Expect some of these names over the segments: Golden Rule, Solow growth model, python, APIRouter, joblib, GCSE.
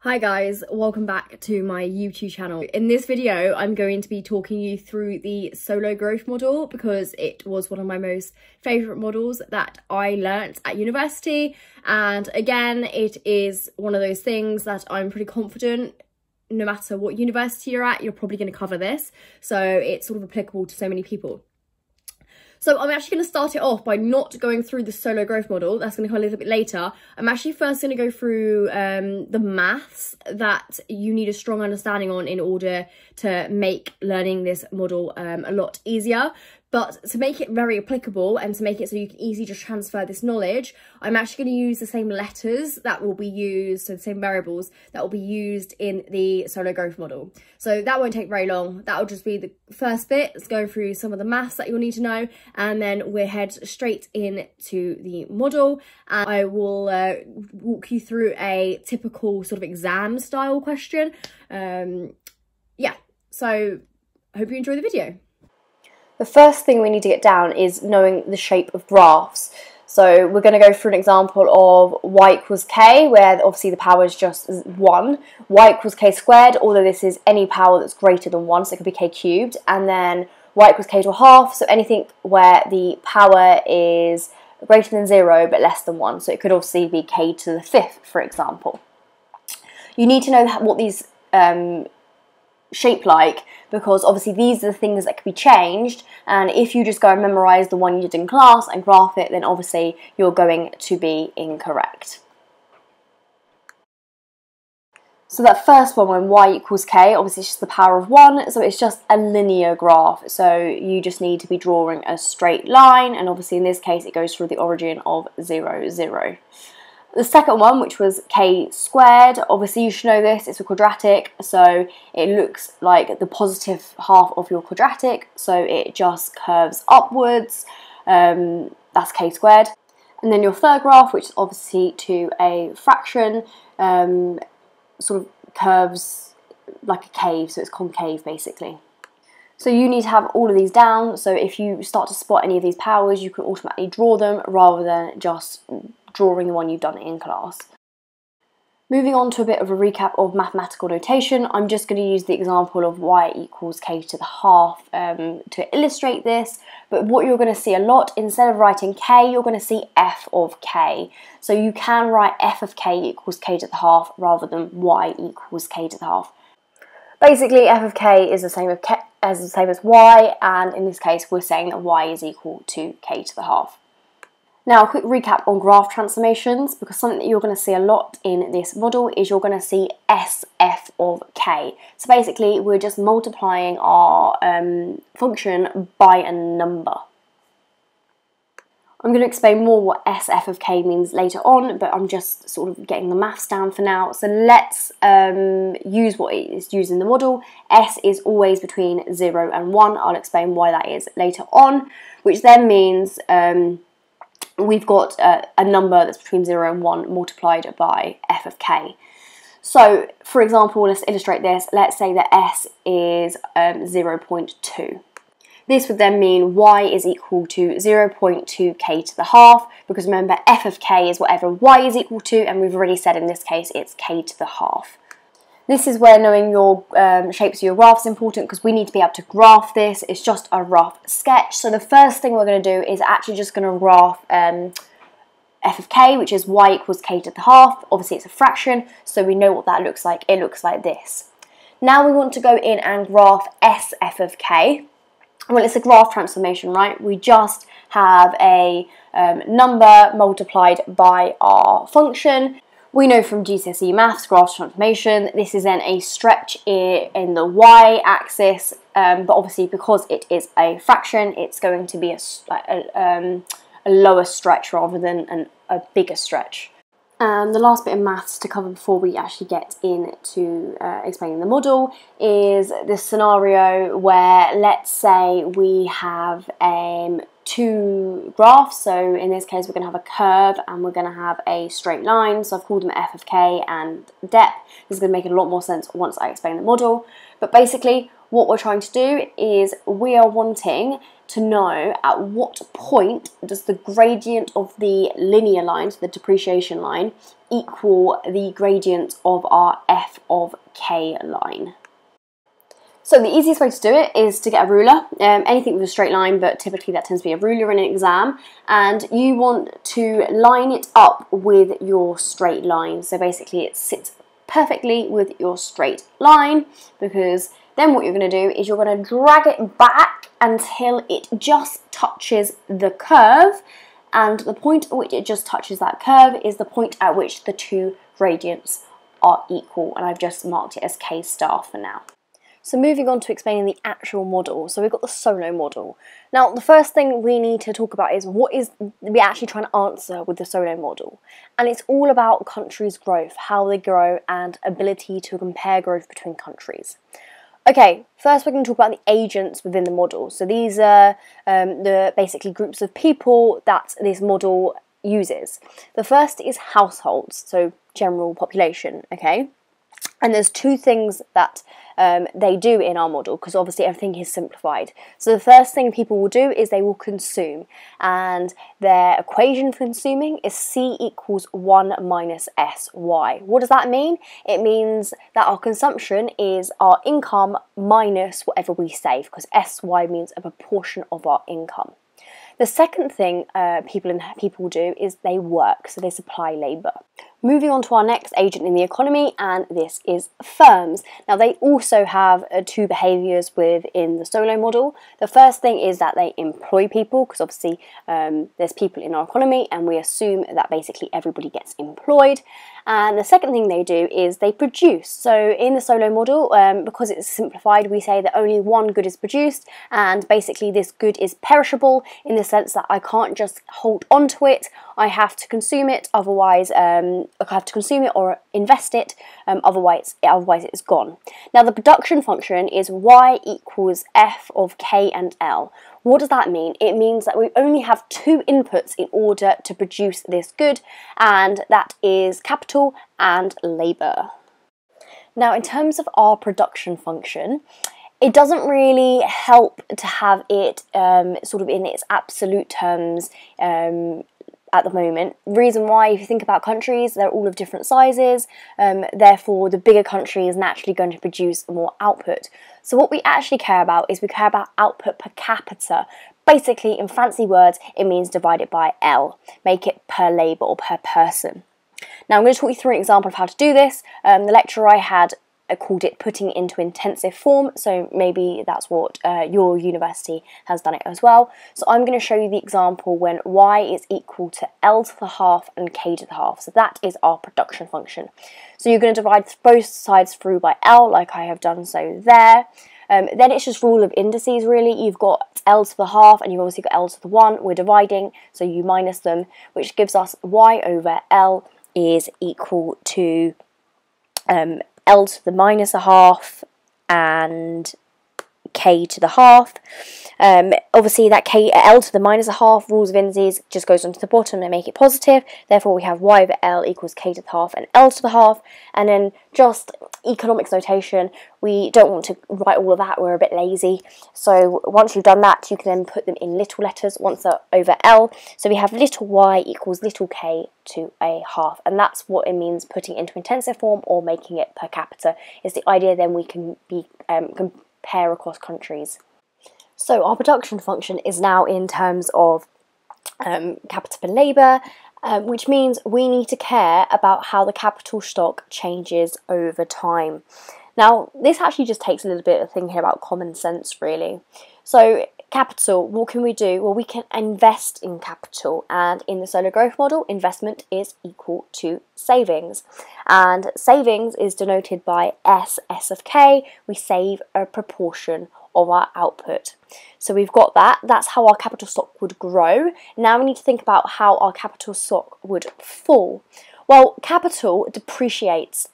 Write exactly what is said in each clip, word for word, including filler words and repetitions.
Hi guys, welcome back to my YouTube channel. In this video, I'm going to be talking you through the Solow growth model because it was one of my most favourite models that I learnt at university. And again, it is one of those things that I'm pretty confident, no matter what university you're at, you're probably going to cover this. So it's sort of applicable to so many people. So I'm actually going to start it off by not going through the Solow growth model. That's going to come a little bit later. I'm actually first going to go through um, the maths that you need a strong understanding on in order to make learning this model um, a lot easier. But to make it very applicable and to make it so you can easily just transfer this knowledge, I'm actually going to use the same letters that will be used, so the same variables that will be used in the Solow growth model. So that won't take very long. That'll just be the first bit. It's going through some of the maths that you'll need to know, and then we'll head straight into the model. And I will uh, walk you through a typical sort of exam style question. Um, yeah, so I hope you enjoy the video. The first thing we need to get down is knowing the shape of graphs. So we're going to go through an example of y equals k, where obviously the power is just one. Y equals k squared, although this is any power that's greater than one, so it could be k cubed. And then y equals k to a half, so anything where the power is greater than zero but less than one. So it could obviously be k to the fifth, for example. You need to know what these um, shape like, because obviously these are the things that can be changed, and if you just go and memorize the one you did in class and graph it, then obviously you're going to be incorrect. So that first one, when y equals k, obviously it's just the power of one, so it's just a linear graph, so you just need to be drawing a straight line, and obviously in this case it goes through the origin of zero, zero. The second one, which was k squared, obviously you should know this, it's a quadratic, so it looks like the positive half of your quadratic, so it just curves upwards, um, that's k squared. And then your third graph, which is obviously to a fraction, um, sort of curves like a cave, so it's concave basically. So you need to have all of these down, so if you start to spot any of these powers, you can automatically draw them rather than just drawing the one you've done in class. Moving on to a bit of a recap of mathematical notation, I'm just going to use the example of y equals k to the half um, to illustrate this, but what you're going to see a lot, instead of writing k, you're going to see f of k. So you can write f of k equals k to the half rather than y equals k to the half. Basically, f of k is the same as, k, as the same as y, and in this case we're saying that y is equal to k to the half. Now, a quick recap on graph transformations, because something that you're going to see a lot in this model is you're going to see S F of k. So basically, we're just multiplying our um, function by a number. I'm going to explain more what S F of k means later on, but I'm just sort of getting the maths down for now. So let's um, use what is used in the model. S is always between zero and one. I'll explain why that is later on, which then means Um, we've got uh, a number that's between zero and one multiplied by f of k. So, for example, let's illustrate this. Let's say that s is um, zero point two. This would then mean y is equal to zero point two k to the half, because remember, f of k is whatever y is equal to, and we've already said in this case it's k to the half. This is where knowing your um, shapes of your graph is important, because we need to be able to graph this. It's just a rough sketch. So the first thing we're going to do is actually just going to graph um, f of k, which is y equals k to the half. Obviously it's a fraction, so we know what that looks like. It looks like this. Now we want to go in and graph S F of k. Well, it's a graph transformation, right? We just have a um, number multiplied by our function. We know from G C S E Maths, graph transformation, this is then a stretch in the y-axis, um, but obviously because it is a fraction, it's going to be a, a, um, a lower stretch rather than an, a bigger stretch. Um, the last bit of maths to cover before we actually get into uh, explaining the model is this scenario where, let's say, we have um, two graphs. So in this case we're going to have a curve and we're going to have a straight line, so I've called them f of k and depth. This is going to make a lot more sense once I explain the model, but basically what we're trying to do is we are wanting to know at what point does the gradient of the linear line, so the depreciation line, equal the gradient of our f of k line. So the easiest way to do it is to get a ruler, um, anything with a straight line, but typically that tends to be a ruler in an exam, and you want to line it up with your straight line. So basically it sits perfectly with your straight line, because then what you're going to do is you're going to drag it back until it just touches the curve, and the point at which it just touches that curve is the point at which the two gradients are equal, and I've just marked it as K star for now. So moving on to explaining the actual model. So we've got the Solow model. Now, the first thing we need to talk about is what is we actually trying to answer with the Solow model. And it's all about countries' growth, how they grow, and ability to compare growth between countries. Okay, first we're going to talk about the agents within the model. So these are um, the basically groups of people that this model uses. The first is households, so general population, okay? And there's two things that um, they do in our model, because obviously everything is simplified. So the first thing people will do is they will consume, and their equation for consuming is C equals one minus S Y. What does that mean? It means that our consumption is our income minus whatever we save, because S Y means a proportion of our income. The second thing uh, people and people do is they work, so they supply labour. Moving on to our next agent in the economy, and this is firms. Now, they also have uh, two behaviours within the Solow model. The first thing is that they employ people, because obviously um, there's people in our economy, and we assume that basically everybody gets employed. And the second thing they do is they produce. So in the Solow model, um, because it's simplified, we say that only one good is produced, and basically this good is perishable in the sense that I can't just hold on to it, I have to consume it, otherwise um, I have to consume it or invest it, um, otherwise, otherwise it's gone. Now, the production function is Y equals F of K and L. What does that mean? It means that we only have two inputs in order to produce this good, and that is capital and labour. Now, in terms of our production function, it doesn't really help to have it um, sort of in its absolute terms um, at the moment. Reason why, if you think about countries, they're all of different sizes, um, therefore the bigger country is naturally going to produce more output. So what we actually care about is we care about output per capita. Basically, in fancy words, it means divide it by L, make it per labour or per person. Now, I'm going to talk you through an example of how to do this. Um, the lecturer I had I called it putting into intensive form, so maybe that's what uh, your university has done it as well. So I'm going to show you the example when Y is equal to L to the half and K to the half, so that is our production function. So you're going to divide both sides through by L, like I have done so there. Um, then it's just rule of indices, really. You've got L to the half and you've obviously got L to the one, we're dividing, so you minus them, which gives us Y over L is equal to um, L to the minus a half and K to the half. Um, obviously that K, L to the minus a half, rules of indices, just goes onto the bottom and make it positive. Therefore we have Y over L equals K to the half and L to the half. And then just economics notation, we don't want to write all of that, we're a bit lazy. So once you've done that, you can then put them in little letters once they're over L. So we have little Y equals little K to a half, and that's what it means putting into intensive form or making it per capita. It's the idea then we can be um, compare across countries. So our production function is now in terms of um, capita per labour, Um, which means we need to care about how the capital stock changes over time. Now, this actually just takes a little bit of thinking about common sense, really. So capital, what can we do? Well, we can invest in capital, and in the Solow growth model, investment is equal to savings, and savings is denoted by S, S of K. We save a proportion of our output. So we've got that, that's how our capital stock would grow. Now we need to think about how our capital stock would fall. Well, capital depreciates.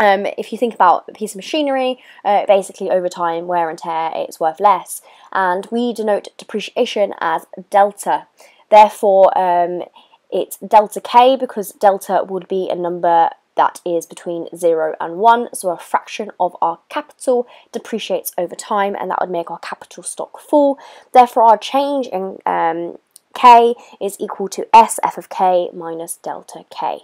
Um, if you think about a piece of machinery, uh, basically over time, wear and tear, it's worth less. And we denote depreciation as delta. Therefore, um, it's delta K, because delta would be a number that is between zero and one, so a fraction of our capital depreciates over time, and that would make our capital stock fall. Therefore, our change in um, K is equal to S F of K minus delta K.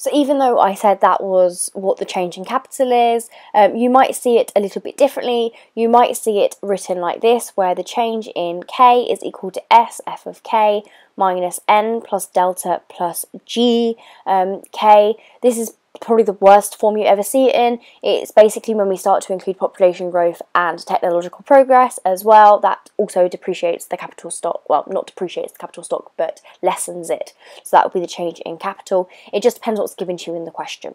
So even though I said that was what the change in capital is, um, you might see it a little bit differently. You might see it written like this, where the change in K is equal to S F of K minus N plus delta plus G um, K. This is probably the worst form you ever see it in. It's basically when we start to include population growth and technological progress as well. That also depreciates the capital stock. Well, not depreciates the capital stock, but lessens it. So that would be the change in capital. It just depends what's given to you in the question.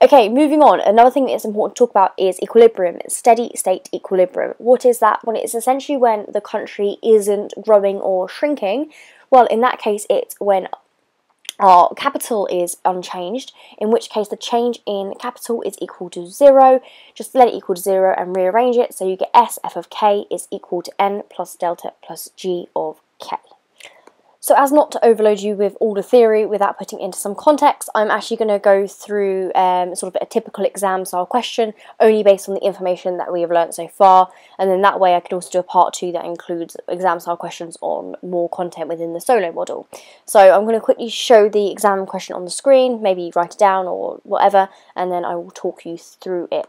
Okay, moving on. Another thing that's important to talk about is equilibrium, steady state equilibrium. What is that? Well, it's essentially when the country isn't growing or shrinking. Well, in that case, it's when our capital is unchanged, in which case the change in capital is equal to zero. Just let it equal to zero and rearrange it, so you get S F of K is equal to N plus delta plus G of K. So as not to overload you with all the theory without putting into some context, I'm actually going to go through um, sort of a typical exam style question, only based on the information that we have learned so far, and then that way I can also do a part two that includes exam style questions on more content within the Solow model. So I'm going to quickly show the exam question on the screen, maybe write it down or whatever, and then I will talk you through it.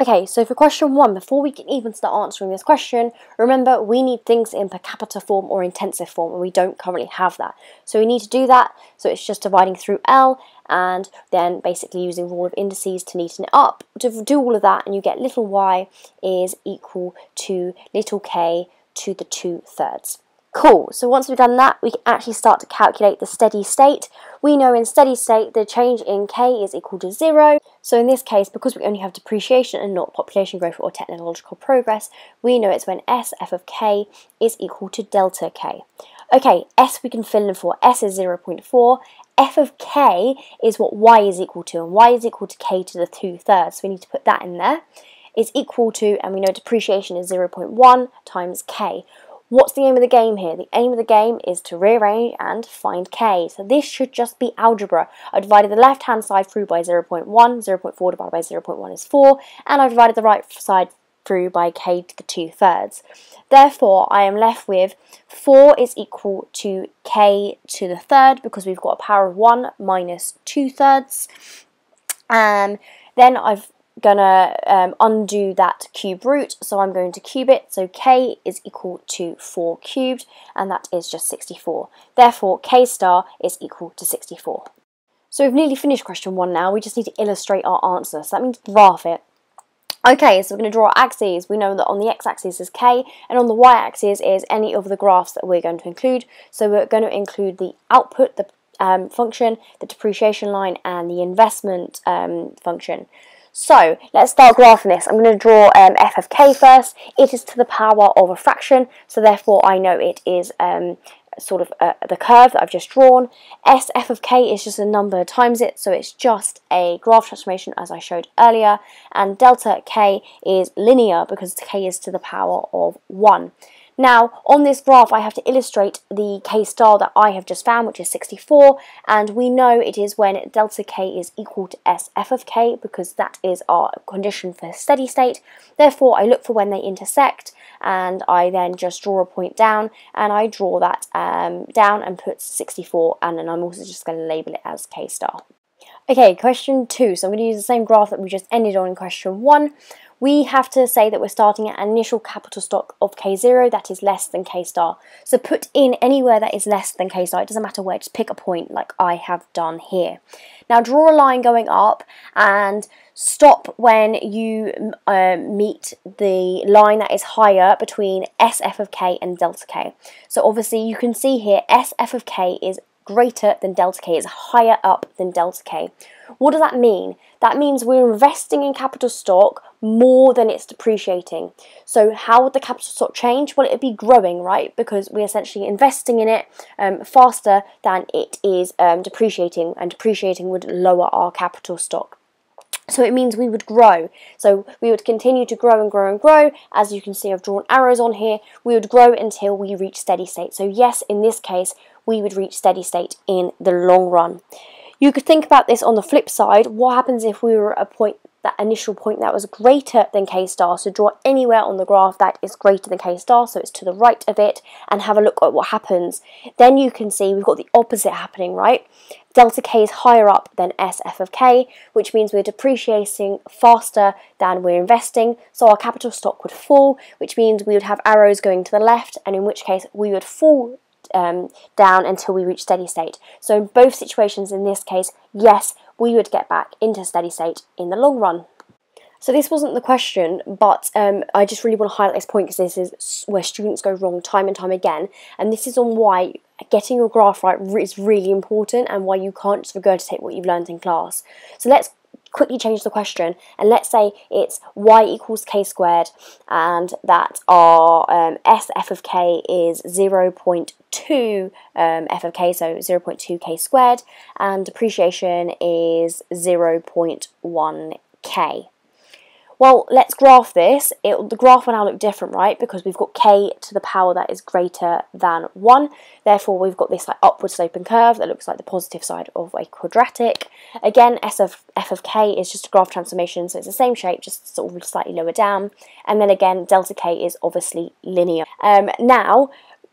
Okay, so for question one, before we can even start answering this question, remember we need things in per capita form or intensive form, and we don't currently have that. So we need to do that, so it's just dividing through L, and then basically using rule of indices to neaten it up. To do all of that, and you get little y is equal to little k to the two thirds. Cool, so once we've done that, we can actually start to calculate the steady state. We know in steady state the change in K is equal to zero, so in this case, because we only have depreciation and not population growth or technological progress, we know it's when S F of K is equal to delta K. Okay, S we can fill in for, S is zero point four, F of K is what Y is equal to, and Y is equal to K to the two thirds, so we need to put that in there, is equal to, and we know depreciation is zero point one times K. What's the aim of the game here? The aim of the game is to rearrange and find K. So this should just be algebra. I divided the left-hand side through by zero point one, zero point four divided by zero point one is four, and I divided the right side through by K to the two-thirds. Therefore, I am left with four is equal to K to the third, because we've got a power of one minus two-thirds. And then I've gonna um, undo that cube root, so I'm going to cube it, so K is equal to four cubed, and that is just sixty-four. Therefore, K star is equal to sixty-four. So we've nearly finished question one now, we just need to illustrate our answer, so that means graph it. Okay, so we're going to draw our axes. We know that on the x-axis is K, and on the y-axis is any of the graphs that we're going to include, so we're going to include the output, the um, function, the depreciation line, and the investment um, function. So let's start graphing this. I'm going to draw um, f of k first. It is to the power of a fraction, so therefore I know it is um, sort of uh, the curve that I've just drawn. S f of k is just a number times it, so it's just a graph transformation as I showed earlier. And delta k is linear because k is to the power of one. Now, on this graph, I have to illustrate the K star that I have just found, which is sixty-four, and we know it is when delta K is equal to S F of K, because that is our condition for steady state. Therefore, I look for when they intersect, and I then just draw a point down, and I draw that um, down and put sixty-four, and then I'm also just going to label it as K star. Okay, question two. So I'm going to use the same graph that we just ended on in question one. We have to say that we're starting at an initial capital stock of K zero that is less than K star. So put in anywhere that is less than K star, it doesn't matter where, just pick a point like I have done here. Now draw a line going up and stop when you um, meet the line that is higher between S F of K and delta K. So obviously you can see here S F of K is greater than delta K, is higher up than delta K. What does that mean? That means we're investing in capital stock more than it's depreciating. So how would the capital stock change? Well, it'd be growing, right? Because we're essentially investing in it um, faster than it is um, depreciating, and depreciating would lower our capital stock. So it means we would grow. So we would continue to grow and grow and grow. As you can see, I've drawn arrows on here. We would grow until we reach steady state. So yes, in this case, we would reach steady state in the long run. You could think about this on the flip side. What happens if we were at a point, that initial point that was greater than K star? So draw anywhere on the graph that is greater than K star, so it's to the right of it, and have a look at what happens. Then you can see we've got the opposite happening, right? Delta K is higher up than S F of K, which means we're depreciating faster than we're investing, so our capital stock would fall, which means we would have arrows going to the left, and in which case we would fall um, down until we reach steady state. So in both situations in this case, yes, we would get back into steady state in the long run. So this wasn't the question, but um, I just really want to highlight this point because this is where students go wrong time and time again, and this is on why getting your graph right is really important and why you can't just regurgitate what you've learned in class. So let's quickly change the question, and let's say it's y equals k squared and that our um, S F of k is zero point two um, f of k, so zero point two k squared, and depreciation is zero point one k. Well, let's graph this. It, the graph will now look different, right? Because we've got k to the power that is greater than one. Therefore, we've got this like upward sloping curve that looks like the positive side of a quadratic. Again, S of f of k is just a graph transformation, so it's the same shape, just sort of slightly lower down. And then again, delta k is obviously linear. Um, now,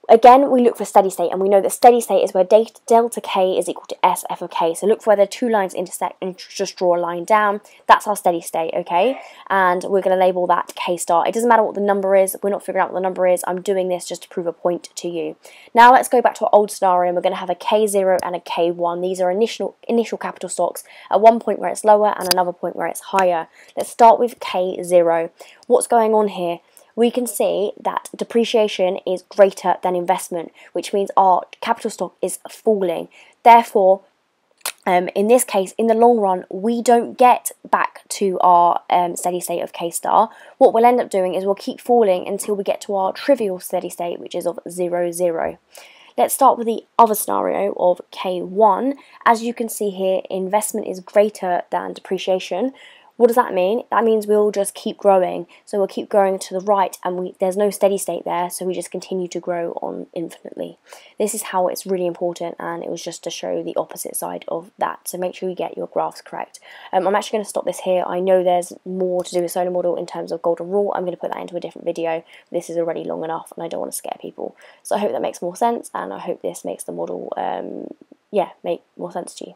again, we look for steady state, and we know that steady state is where delta k is equal to S F of k. So look for where the two lines intersect and just draw a line down. That's our steady state, okay? And we're going to label that k star. It doesn't matter what the number is. We're not figuring out what the number is. I'm doing this just to prove a point to you. Now let's go back to our old scenario, and we're going to have a K zero and a K one. These are initial, initial capital stocks at one point where it's lower and another point where it's higher. Let's start with K zero. What's going on here? We can see that depreciation is greater than investment, which means our capital stock is falling. Therefore, um, in this case, in the long run, we don't get back to our um, steady state of K star. What we'll end up doing is we'll keep falling until we get to our trivial steady state, which is of zero, zero. Let's start with the other scenario of K one. As you can see here, investment is greater than depreciation. What does that mean? That means we'll just keep growing. So we'll keep growing to the right, and we, there's no steady state there, so we just continue to grow on infinitely. This is how it's really important, and it was just to show the opposite side of that. So make sure you get your graphs correct. Um, I'm actually going to stop this here. I know there's more to do with Solow model in terms of Golden Rule. I'm going to put that into a different video. This is already long enough, and I don't want to scare people. So I hope that makes more sense, and I hope this makes the model, um, yeah, make more sense to you.